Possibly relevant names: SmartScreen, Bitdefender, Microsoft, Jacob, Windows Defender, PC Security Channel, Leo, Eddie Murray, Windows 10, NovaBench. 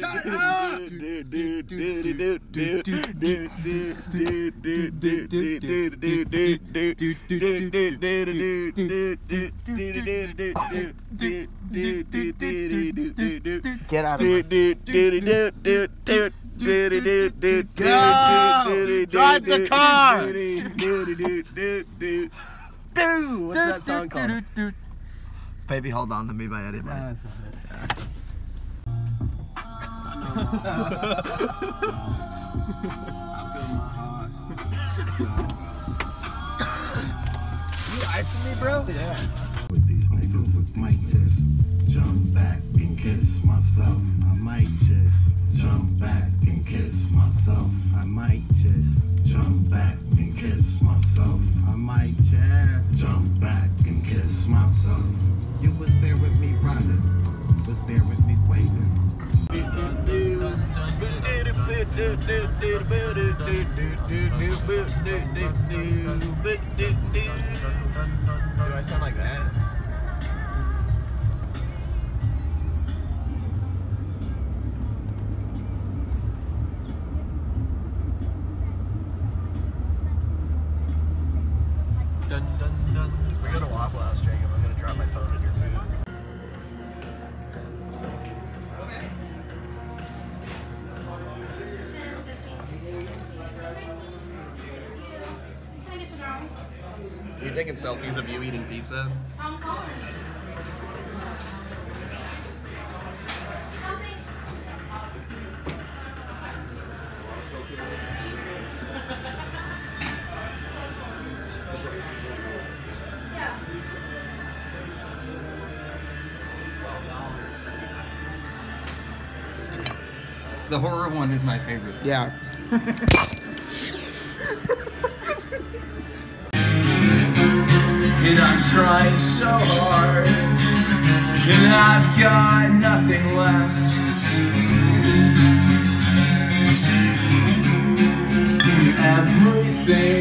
Shut up! Get out of here. Go! Drive the car! What's that song called? Baby, hold on to me by Eddie Murray. You icing me, bro? Yeah. With these niggas, might just jump back and kiss myself. I might just jump back and kiss myself. I might just jump back and kiss myself. I might just jump back and kiss myself. You was there with me, riding. Was there with me, waiting. Do I sound like that? Dun, dun, dun. If we go to Waffle House, Jacob, I'm going to drop my phone in your food. You're taking selfies of you eating pizza? I'm calling. The horror one is my favorite. Yeah. And I'm trying so hard, and I've got nothing left. Everything